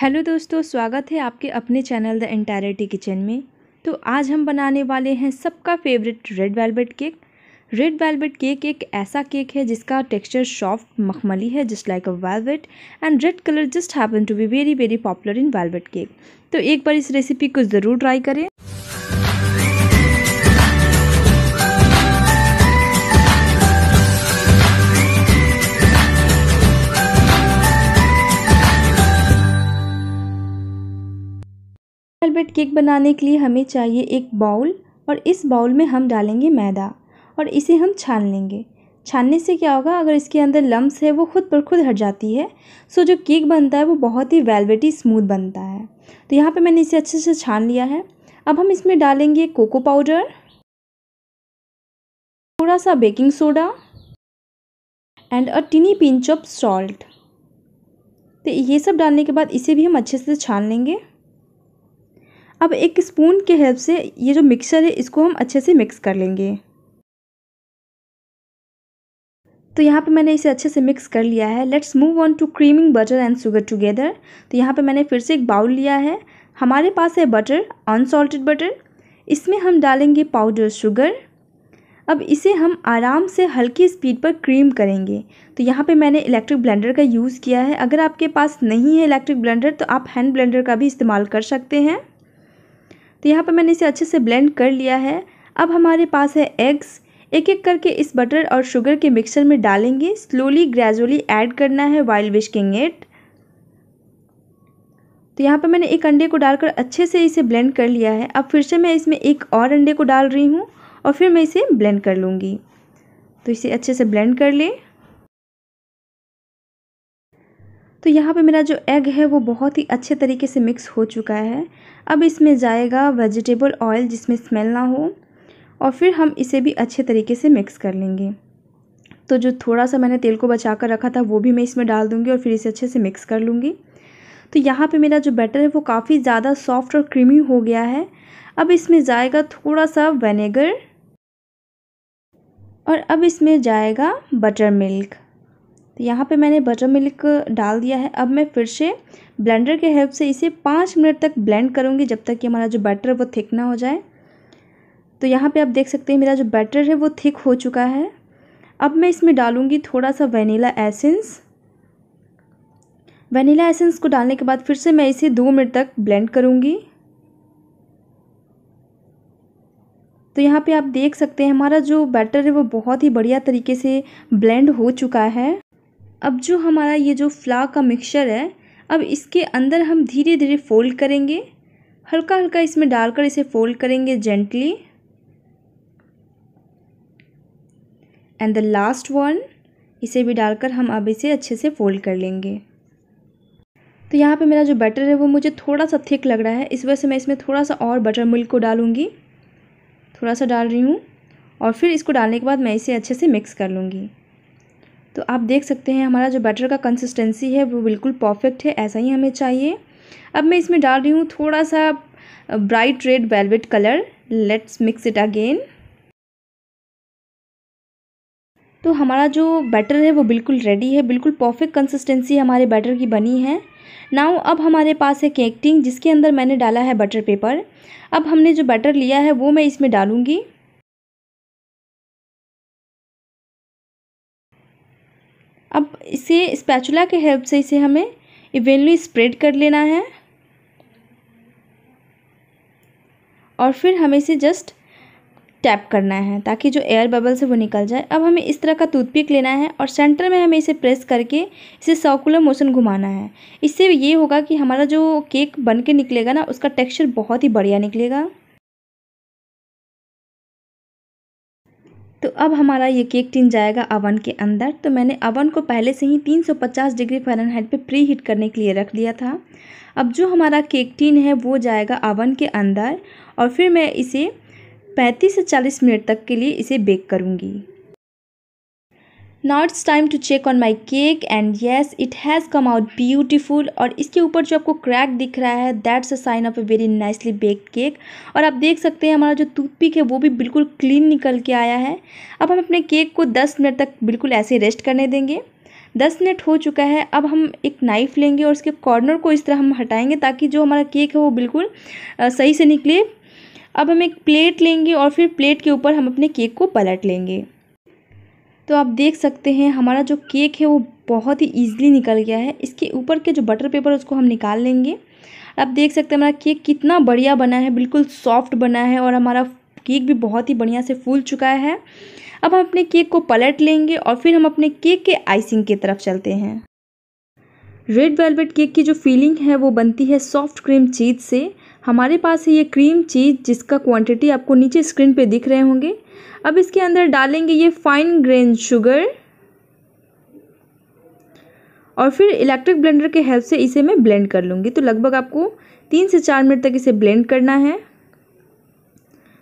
Hello दोस्तों, स्वागत है आपके अपने चैनल द एंटायरिटी किचन में। तो आज हम बनाने वाले हैं सबका favourite red velvet cake. Red velvet cake एक ऐसा केक है जिसका टेक्सचर सॉफ्ट मखमली है, just like a velvet, and red colour just happen to be very very popular in velvet cake. तो एक बार इस रेसिपी को ज़रूर ट्राई करें। वेलवेट केक बनाने के लिए हमें चाहिए एक बाउल, और इस बाउल में हम डालेंगे मैदा और इसे हम छान लेंगे। छानने से क्या होगा, अगर इसके अंदर लम्स है वो खुद पर खुद हट जाती है। सो जो केक बनता है वो बहुत ही वेलवेटी स्मूथ बनता है। तो यहाँ पे मैंने इसे अच्छे से छान लिया है। अब हम इसमें डालेंगे कोको पाउडर, थोड़ा सा baking soda and a tiny pinch of salt. तो ये सब डालने के बाद इसे भी हम अच्छे से छान लेंगे। अब एक स्पून के हेल्प से ये जो मिक्सचर है इसको हम अच्छे से मिक्स कर लेंगे। तो यहाँ पे मैंने इसे अच्छे से मिक्स कर लिया है। Let's move on to creaming butter and sugar together. तो यहाँ पे मैंने फिर से एक बाउल लिया है। हमारे पास है बटर, अनसॉल्टेड बटर। इसमें हम डालेंगे पाउडर शुगर। अब इसे हम आराम से हल्की स्पीड पर क्रीम करेंगे। तो यहाँ पे मैंने इलेक्ट्रिक ब्लेंडर का यूज़ किया है। अगर आपके पास नहीं है इलेक्ट्रिक ब्लेंडर तो आप हैंड ब्लेंडर का भी इस्तेमाल कर सकते हैं। तो यहाँ पे मैंने इसे अच्छे से ब्लेंड कर लिया है। अब हमारे पास है एग्स। एक एक करके इस बटर और शुगर के मिक्सचर में डालेंगे। स्लोली ग्रेजुअली ऐड करना है वाइल विस्किंग इट। तो यहाँ पे मैंने एक अंडे को डालकर अच्छे से इसे ब्लेंड कर लिया है। अब फिर से मैं इसमें एक और अंडे को डाल रही हूँ और फिर मैं इसे ब्लेंड कर लूँगी। तो इसे अच्छे से ब्लेंड कर लें। तो यहाँ पे मेरा जो एग है वो बहुत ही अच्छे तरीके से मिक्स हो चुका है। अब इसमें जाएगा वेजिटेबल ऑयल, जिसमें स्मेल ना हो, और फिर हम इसे भी अच्छे तरीके से मिक्स कर लेंगे। तो जो थोड़ा सा मैंने तेल को बचा कर रखा था वो भी मैं इसमें डाल दूँगी और फिर इसे अच्छे से मिक्स कर लूँगी। तो यहाँ पे मेरा जो बैटर है वो काफ़ी ज़्यादा सॉफ्ट और क्रीमी हो गया है। अब इसमें जाएगा थोड़ा सा विनेगर और अब इसमें जाएगा बटर मिल्क। तो यहाँ पे मैंने बटर मिल्क डाल दिया है। अब मैं फिर से ब्लेंडर के हेल्प से इसे 5 मिनट तक ब्लेंड करूँगी, जब तक कि हमारा जो बैटर है वो थिक ना हो जाए। तो यहाँ पे आप देख सकते हैं मेरा जो बैटर है वो थिक हो चुका है। अब मैं इसमें डालूँगी थोड़ा सा वनीला एसेंस। वनीला एसेंस को डालने के बाद फिर से मैं इसे 2 मिनट तक ब्लेंड करूँगी। तो यहाँ पर आप देख सकते हैं हमारा जो बैटर है वो बहुत ही बढ़िया तरीके से ब्लेंड हो चुका है। अब जो हमारा ये जो फ्ला का मिक्सचर है, अब इसके अंदर हम धीरे धीरे फ़ोल्ड करेंगे। हल्का हल्का इसमें डालकर इसे फ़ोल्ड करेंगे gently. And the last one, इसे भी डालकर हम अब इसे अच्छे से फ़ोल्ड कर लेंगे। तो यहाँ पे मेरा जो बैटर है वो मुझे थोड़ा सा थिक लग रहा है, इस वजह से मैं इसमें थोड़ा सा और बटर मिल्क को डालूँगी। थोड़ा सा डाल रही हूँ और फिर इसको डालने के बाद मैं इसे अच्छे से मिक्स कर लूँगी। तो आप देख सकते हैं हमारा जो बैटर का कंसिस्टेंसी है वो बिल्कुल परफेक्ट है, ऐसा ही हमें चाहिए। अब मैं इसमें डाल रही हूँ थोड़ा सा bright red velvet colour. Let's mix it again. तो हमारा जो बैटर है वो बिल्कुल रेडी है। बिल्कुल परफेक्ट कंसिस्टेंसी हमारे बैटर की बनी है। नाउ अब हमारे पास है केक टिन, जिसके अंदर मैंने डाला है बटर पेपर। अब हमने जो बैटर लिया है वो मैं इसमें डालूँगी। अब इसे स्पैचुला के हेल्प से इसे हमें इवनली स्प्रेड कर लेना है और फिर हमें इसे जस्ट टैप करना है ताकि जो एयर बबल्स है वो निकल जाए। अब हमें इस तरह का टूथपिक लेना है और सेंटर में हमें इसे प्रेस करके इसे सर्कुलर मोशन घुमाना है। इससे ये होगा कि हमारा जो केक बन के निकलेगा ना, उसका टेक्सचर बहुत ही बढ़िया निकलेगा। तो अब हमारा ये केक टिन जाएगा अवन के अंदर। तो मैंने अवन को पहले से ही 350 डिग्री फ़ारेनहाइट पे प्री हीट करने के लिए रख दिया था। अब जो हमारा केक टिन है वो जाएगा अवन के अंदर और फिर मैं इसे 35 से 40 मिनट तक के लिए इसे बेक करूँगी। Now it's time to check on my cake and yes, it has come out beautiful. और इसके ऊपर जो आपको क्रैक दिख रहा है, that's a sign of a very nicely baked cake. और आप देख सकते हैं हमारा जो टूथपिक है वो भी बिल्कुल क्लीन निकल के आया है। अब हम अपने केक को 10 मिनट तक बिल्कुल ऐसे रेस्ट करने देंगे। 10 मिनट हो चुका है। अब हम एक नाइफ़ लेंगे और उसके कॉर्नर को इस तरह हम हटाएंगे ताकि जो हमारा केक है वो बिल्कुल सही से निकले। अब हम एक प्लेट लेंगे और फिर प्लेट के ऊपर हम अपने केक को पलट लेंगे। तो आप देख सकते हैं हमारा जो केक है वो बहुत ही ईजिली निकल गया है। इसके ऊपर के जो बटर पेपर उसको हम निकाल लेंगे। आप देख सकते हैं हमारा केक कितना बढ़िया बना है, बिल्कुल सॉफ्ट बना है और हमारा केक भी बहुत ही बढ़िया से फूल चुका है। अब हम अपने केक को पलट लेंगे और फिर हम अपने केक के आइसिंग की तरफ चलते हैं। रेड वेलवेट केक की जो फीलिंग है वो बनती है सॉफ्ट क्रीम चीज़ से। हमारे पास है ये क्रीम चीज़ जिसका क्वांटिटी आपको नीचे स्क्रीन पे दिख रहे होंगे। अब इसके अंदर डालेंगे ये फाइन ग्रेन शुगर और फिर इलेक्ट्रिक ब्लेंडर के हेल्प से इसे मैं ब्लेंड कर लूँगी। तो लगभग आपको 3 से 4 मिनट तक इसे ब्लेंड करना है।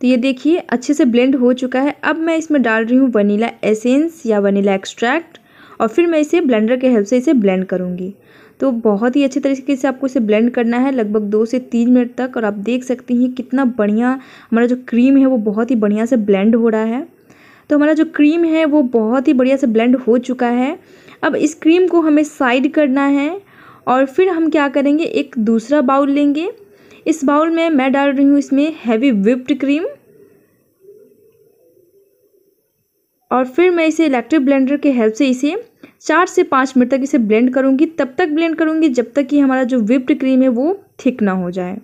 तो ये देखिए अच्छे से ब्लेंड हो चुका है। अब मैं इसमें डाल रही हूँ वनीला एसेंस या वनीला एक्सट्रैक्ट और फिर मैं इसे ब्लेंडर के हेल्प से इसे ब्लेंड करूँगी। तो बहुत ही अच्छे तरीके से आपको इसे ब्लेंड करना है लगभग 2 से 3 मिनट तक। और आप देख सकते हैं कितना बढ़िया हमारा जो क्रीम है वो बहुत ही बढ़िया से ब्लेंड हो रहा है। तो हमारा जो क्रीम है वो बहुत ही बढ़िया से ब्लेंड हो चुका है। अब इस क्रीम को हमें साइड करना है और फिर हम क्या करेंगे, एक दूसरा बाउल लेंगे। इस बाउल में मैं डाल रही हूँ इसमें हैवी व्हिप्ड क्रीम और फिर मैं इसे इलेक्ट्रिक ब्लेंडर के हेल्प से इसे 4 से 5 मिनट तक इसे ब्लेंड करूँगी। तब तक ब्लेंड करूँगी जब तक कि हमारा जो व्हिप्ड क्रीम है वो थिक ना हो जाए।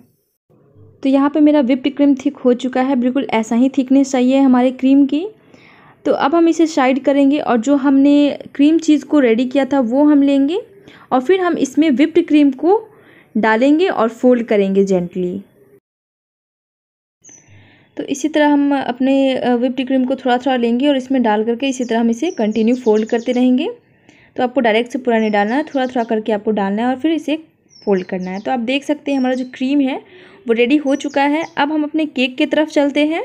तो यहाँ पे मेरा व्हिप्ड क्रीम थिक हो चुका है, बिल्कुल ऐसा ही थिकनेस चाहिए हमारे क्रीम की। तो अब हम इसे साइड करेंगे और जो हमने क्रीम चीज़ को रेडी किया था वो हम लेंगे और फिर हम इसमें व्हिप्ड क्रीम को डालेंगे और फोल्ड करेंगे जेंटली। तो इसी तरह हम अपने व्हिप्ड क्रीम को थोड़ा थोड़ा लेंगे और इसमें डाल करके इसी तरह हम इसे कंटिन्यू फोल्ड करते रहेंगे। तो आपको डायरेक्ट से पूरा नहीं डालना है, थोड़ा थोड़ा करके आपको डालना है और फिर इसे फोल्ड करना है। तो आप देख सकते हैं हमारा जो क्रीम है वो रेडी हो चुका है। अब हम अपने केक की तरफ चलते हैं।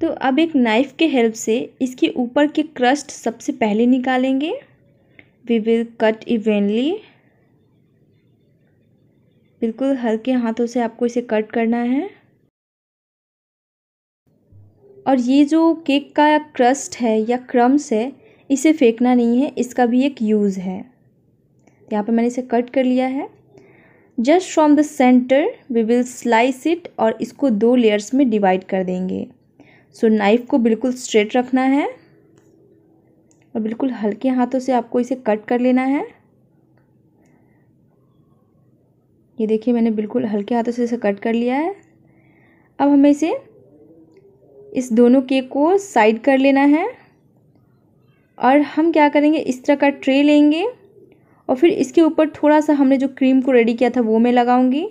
तो अब एक नाइफ़ के हेल्प से इसके ऊपर के क्रस्ट सबसे पहले निकालेंगे। वी विल कट इवेनली, बिल्कुल हल्के हाथों से आपको इसे कट करना है। और ये जो केक का क्रस्ट है या क्रम्स है इसे फेंकना नहीं है, इसका भी एक यूज़ है। यहाँ पे मैंने इसे कट कर लिया है। Just from the centre we will slice it और इसको 2 लेयर्स में डिवाइड कर देंगे। सो नाइफ़ को बिल्कुल स्ट्रेट रखना है और बिल्कुल हल्के हाथों से आपको इसे कट कर लेना है। ये देखिए मैंने बिल्कुल हल्के हाथों से इसे कट कर लिया है। अब हमें इसे इस दोनों केक को साइड कर लेना है और हम क्या करेंगे, इस तरह का ट्रे लेंगे और फिर इसके ऊपर थोड़ा सा हमने जो क्रीम को रेडी किया था वो मैं लगाऊंगी।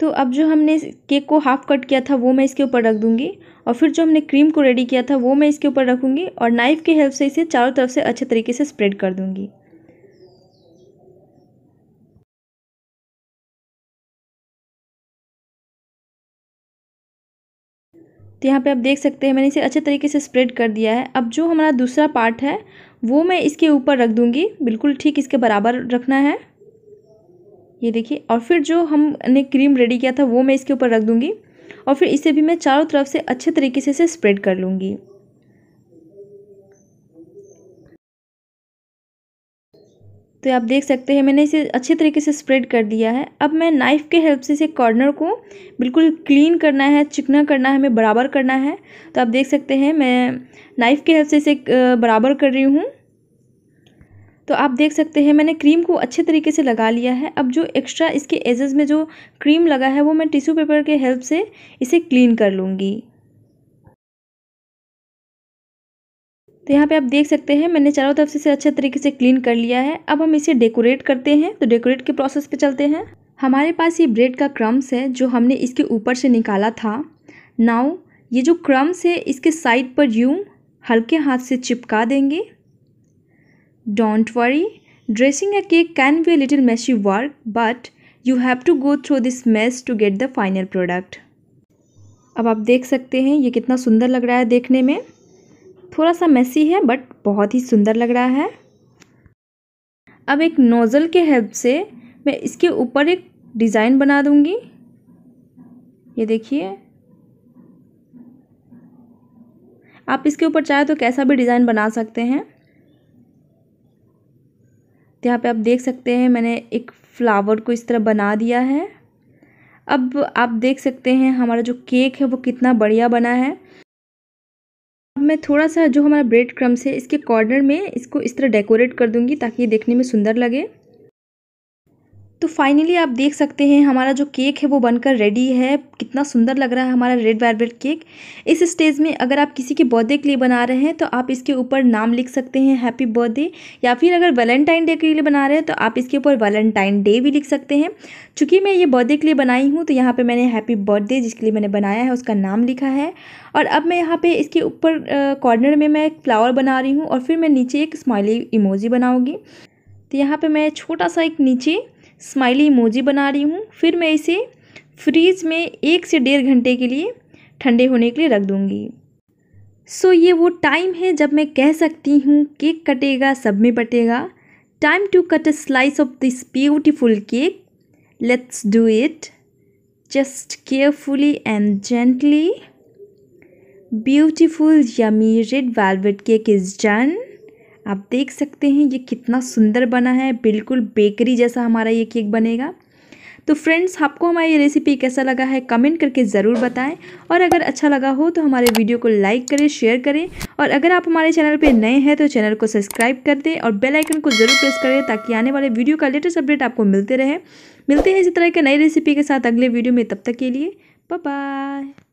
तो अब जो हमने केक को हाफ कट किया था वो मैं इसके ऊपर रख दूंगी और फिर जो हमने क्रीम को रेडी किया था वो मैं इसके ऊपर रखूंगी और नाइफ़ के हेल्प से इसे चारों तरफ से अच्छे तरीके से स्प्रेड कर दूंगी। तो यहाँ पे आप देख सकते हैं मैंने इसे अच्छे तरीके से स्प्रेड कर दिया है। अब जो हमारा दूसरा पार्ट है वो मैं इसके ऊपर रख दूंगी, बिल्कुल ठीक इसके बराबर रखना है। ये देखिए, और फिर जो हमने क्रीम रेडी किया था वो मैं इसके ऊपर रख दूंगी और फिर इसे भी मैं चारों तरफ से अच्छे तरीके से इसे स्प्रेड कर लूँगी। तो आप देख सकते हैं मैंने इसे अच्छे तरीके से स्प्रेड कर दिया है। अब मैं नाइफ़ के हेल्प से इसे कॉर्नर को बिल्कुल क्लीन करना है, चिकना करना है, हमें बराबर करना है। तो आप देख सकते हैं मैं नाइफ़ के हेल्प से इसे बराबर कर रही हूँ। तो आप देख सकते हैं मैंने क्रीम को अच्छे तरीके से लगा लिया है। अब जो एक्स्ट्रा इसके एजेस में जो क्रीम लगा है वो मैं टिश्यू पेपर के हेल्प से इसे क्लीन कर लूँगी। तो यहाँ पे आप देख सकते हैं मैंने चारों तरफ से इसे अच्छे तरीके से क्लीन कर लिया है। अब हम इसे डेकोरेट करते हैं। तो डेकोरेट के प्रोसेस पे चलते हैं। हमारे पास ये ब्रेड का क्रम्स है जो हमने इसके ऊपर से निकाला था। नाउ ये जो क्रम्स है इसके साइड पर यूं हल्के हाथ से चिपका देंगे। Don't worry, dressing a cake can be a little messy work but you have to go through this mess to get the final product. अब आप देख सकते हैं ये कितना सुंदर लग रहा है देखने में। थोड़ा सा मेसी है बट बहुत ही सुंदर लग रहा है। अब एक नोज़ल के हेल्प से मैं इसके ऊपर एक डिज़ाइन बना दूंगी। ये देखिए आप इसके ऊपर चाहे तो कैसा भी डिज़ाइन बना सकते हैं। यहाँ पे आप देख सकते हैं मैंने एक फ्लावर को इस तरह बना दिया है। अब आप देख सकते हैं हमारा जो केक है वो कितना बढ़िया बना है। अब मैं थोड़ा सा जो हमारा ब्रेड क्रम्स है इसके कॉर्नर में इसको इस तरह डेकोरेट कर दूंगी ताकि ये देखने में सुंदर लगे। तो फाइनली आप देख सकते हैं हमारा जो केक है वो बनकर रेडी है। कितना सुंदर लग रहा है हमारा रेड वेलवेट केक। इस स्टेज में अगर आप किसी के बर्थडे के लिए बना रहे हैं तो आप इसके ऊपर नाम लिख सकते हैं हैप्पी बर्थडे, या फिर अगर वैलेंटाइन डे के लिए बना रहे हैं तो आप इसके ऊपर वैलेंटाइन डे भी लिख सकते हैं। चूँकि मैं ये बर्थडे के लिए बनाई हूँ तो यहाँ पर मैंने हैप्पी बर्थडे जिसके लिए मैंने बनाया है उसका नाम लिखा है। और अब मैं यहाँ पर इसके ऊपर कॉर्नर में मैं एक फ्लावर बना रही हूँ और फिर मैं नीचे एक स्माइली इमोजी बनाऊँगी। तो यहाँ पर मैं छोटा सा एक नीचे स्माइली इमोजी बना रही हूँ। फिर मैं इसे फ्रीज में 1 से 1.5 घंटे के लिए ठंडे होने के लिए रख दूँगी। सो ये वो टाइम है जब मैं कह सकती हूँ केक कटेगा, सब में बटेगा। Time to cut a slice of this beautiful cake. Let's do it just carefully and gently. Beautiful yummy red velvet cake is done. आप देख सकते हैं ये कितना सुंदर बना है, बिल्कुल बेकरी जैसा हमारा ये केक बनेगा। तो फ्रेंड्स, आपको हमारी ये रेसिपी कैसा लगा है कमेंट करके ज़रूर बताएं, और अगर अच्छा लगा हो तो हमारे वीडियो को लाइक करें, शेयर करें, और अगर आप हमारे चैनल पे नए हैं तो चैनल को सब्सक्राइब कर दें और बेल आइकन को ज़रूर प्रेस करें ताकि आने वाले वीडियो का लेटेस्ट अपडेट आपको मिलते रहे। मिलते हैं इसी तरह के नई रेसिपी के साथ अगले वीडियो में, तब तक के लिए बाय बाय।